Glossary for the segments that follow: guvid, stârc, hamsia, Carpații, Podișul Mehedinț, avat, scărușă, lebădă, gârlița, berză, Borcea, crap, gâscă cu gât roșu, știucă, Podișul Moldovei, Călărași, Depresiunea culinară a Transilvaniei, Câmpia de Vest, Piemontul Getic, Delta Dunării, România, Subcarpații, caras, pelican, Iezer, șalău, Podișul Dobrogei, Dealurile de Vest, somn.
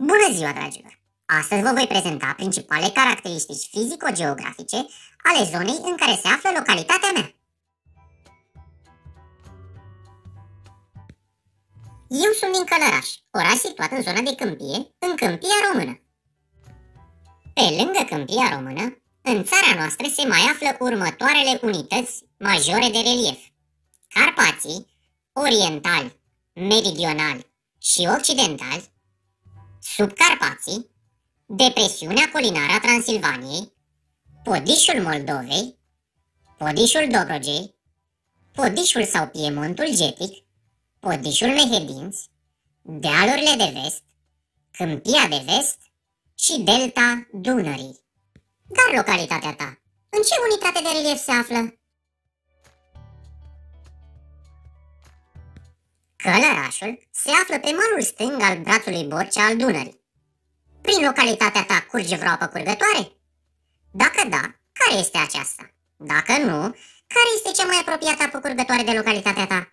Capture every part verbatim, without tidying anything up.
Bună ziua, dragilor! Astăzi vă voi prezenta principalele caracteristici fizico-geografice ale zonei în care se află localitatea mea. Eu sunt din Călărași, oraș situat în zona de câmpie, în Câmpia Română. Pe lângă Câmpia Română, în țara noastră se mai află următoarele unități majore de relief: Carpații, orientali, meridionali și occidentali, Subcarpații, Depresiunea culinară a Transilvaniei, Podișul Moldovei, Podișul Dobrogei, Podișul sau Piemontul Getic, Podișul Mehedinț, Dealurile de Vest, Câmpia de Vest și Delta Dunării. Dar localitatea ta, în ce unitate de relief se află? Călărașul se află pe malul stâng al brațului Borcea al Dunării. Prin localitatea ta curge vreo apă curgătoare? Dacă da, care este aceasta? Dacă nu, care este cea mai apropiată apă curgătoare de localitatea ta?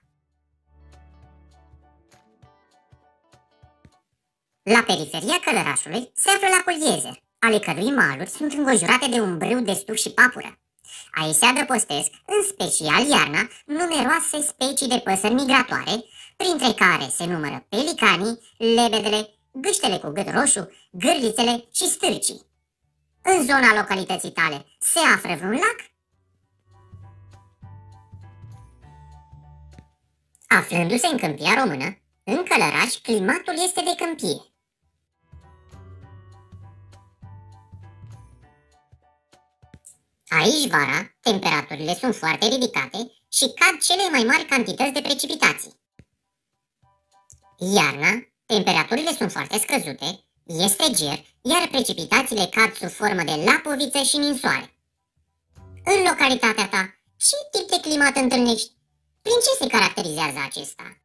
La periferia Călărașului se află lacul Iezer, ale cărui maluri sunt înconjurate de un brâu de stuc și papură. Aici se adăpostesc, în special iarna, numeroase specii de păsări migratoare, printre care se numără pelicanii, lebedele, gâștele cu gât roșu, gârlițele și stârcii. În zona localității tale se află vreun lac? Aflându-se în Câmpia Română, în Călărași, climatul este de câmpie. Aici, vara, temperaturile sunt foarte ridicate și cad cele mai mari cantități de precipitații. Iarna, temperaturile sunt foarte scăzute, este ger, iar precipitațiile cad sub formă de lapoviță și ninsoare. În localitatea ta, ce tip de climat întâlnești? Prin ce se caracterizează acesta?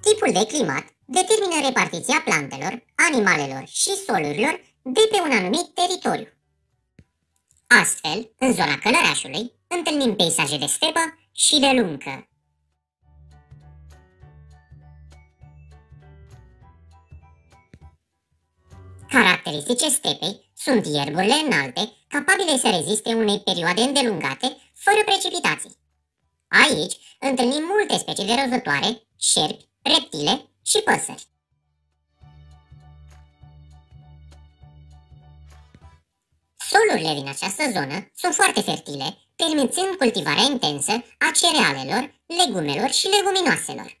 Tipul de climat determină repartiția plantelor, animalelor și solurilor de pe un anumit teritoriu. Astfel, în zona Călărașului, întâlnim peisaje de stepă și de luncă. Caracteristice stepei sunt ierburile înalte, capabile să reziste unei perioade îndelungate, fără precipitații. Aici întâlnim multe specii de răzătoare, șerpi, reptile și păsări. Solurile din această zonă sunt foarte fertile, permițând cultivarea intensă a cerealelor, legumelor și leguminoaselor.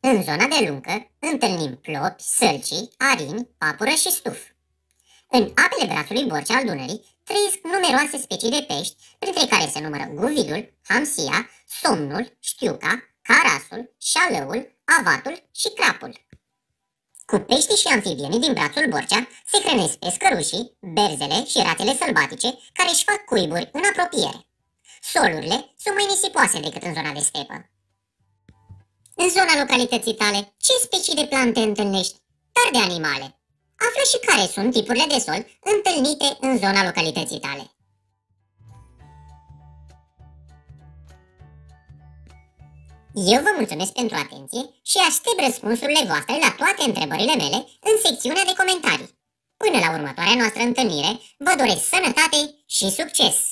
În zona de luncă întâlnim plopi, sălci, arini, papură și stuf. În apele brațului Borcea al Dunării trăiesc numeroase specii de pești, printre care se numără guvidul, hamsia, somnul, știuca, carasul, șalăul, avatul și crapul. Cu peștii și anfibienii din brațul Borcea se hrănesc pe scărușii, berzele și ratele sălbatice, care își fac cuiburi în apropiere. Solurile sunt mai nisipoase decât în zona de stepă. În zona localității tale, ce specii de plante întâlnești, dar de animale? Află și care sunt tipurile de sol întâlnite în zona localității tale. Eu vă mulțumesc pentru atenție și aștept răspunsurile voastre la toate întrebările mele în secțiunea de comentarii. Până la următoarea noastră întâlnire, vă doresc sănătate și succes!